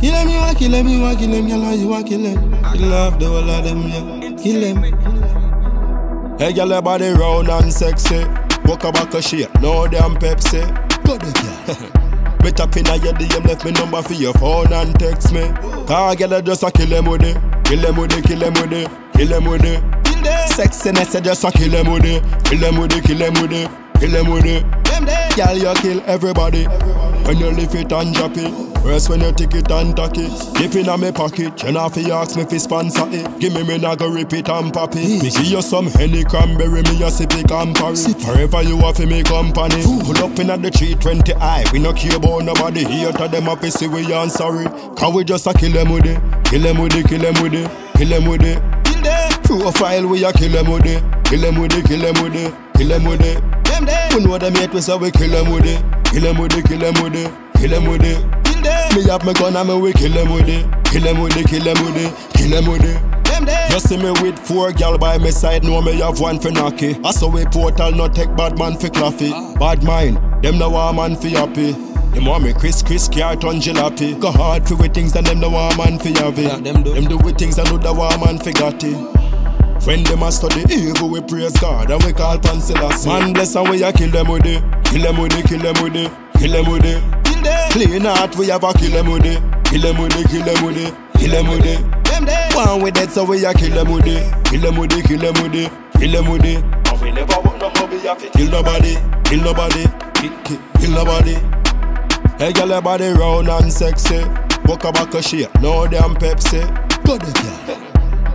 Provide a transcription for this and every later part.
Kill them, you are kill them, you are kill them, you are kill them. Kill off the whole of them, yeah. Kill them. Hey, girl, your body round and sexy. Walk a back of shit, no damn Pepsi. Good girl. Me tapping at your DM, left me number for your phone and text me. Cause girl, I just a kill them with it. Kill them with it, kill them with it, kill them with it. Sexiness, I just a kill them with it. Kill them with it, kill them with it, kill them with it. Girl, you kill everybody. When you lift it and drop it, worse when you take it and tuck it. Dip in my pocket, you know if you ask me if you sponsor it. Give me now go rip it and pop it. Me give you some Henny Cranberry, me you sip it and parry. Forever you have for me company. Pull up in at the 320 high, we no care about nobody. Here to them up, see we and sorry. Can we just a kill them with it? Kill them with it, kill them with it, kill them with it. Profile we a kill them with it. Kill them with it, kill them with it, kill them with it. We know them yet, we say we kill them with it. Kill them with it, kill them with it, kill them with it. Me have my gun and me we kill them with it. Kill them with it, kill them with it, kill them with it. You see me with four gal by my side, no me have one for knocky. I saw we portal, no take bad man for claffy. Bad mind, them no want man for happy. Them want me Chris Carton Jalapi. Go hard for with things and them no want man for yavi. Them do with things and no want man for gatti. When them a study evil, we praise God and we call upon Selassie. Man bless and we a kill them with it. Kill them with it, kill them with it, kill them with it. Clean heart, we have a kill them with it. Kill them with it, kill them with it, kill them with it. One with it, so we a kill them with it. Kill them with it, kill them with it, kill them with it. And we never want nobody, kill nobody, kill nobody, kill nobody. Hey girl, your body round and sexy. Walk a back of shit, no damn Pepsi. Good girl.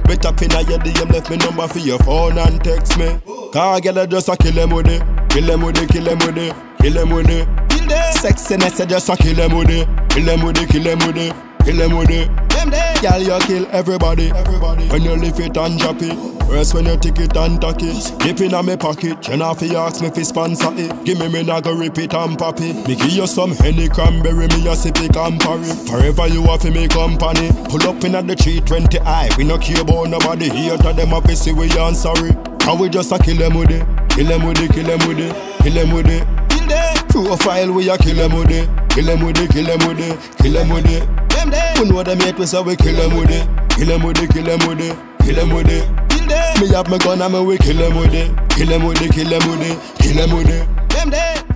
Me tapping at your DM, left me number for your phone and text me. Cause girl, I just a kill them with it. Kill them with it, kill them with it, kill them with it. Sexiness, I just a kill them with it. Kill them with it, kill them with it, kill them with it. Girl, you kill everybody. When you lift it and drop it, worse when you take it and tuck it. Dip in my pocket, you know if you ask me if you sponsor it. Give me now go rip it and pop it. Me give you some Henny Cranberry, me you sip it and parry. Forever you have for me company. Pull up in at the 320 high, we no care about nobody. Here to them up, we see we and sorry. And we just a kill them with it. Kill them with it, kill them with it, kill them with it. Profile we a kill them with it. Kill them with it, kill them with it, kill them with it. We know them yet, we say we kill them with it. Kill them with it, kill them with it, kill them with it. Me have my gun and me we kill them with it. Kill them with it, kill them with it, kill them with it.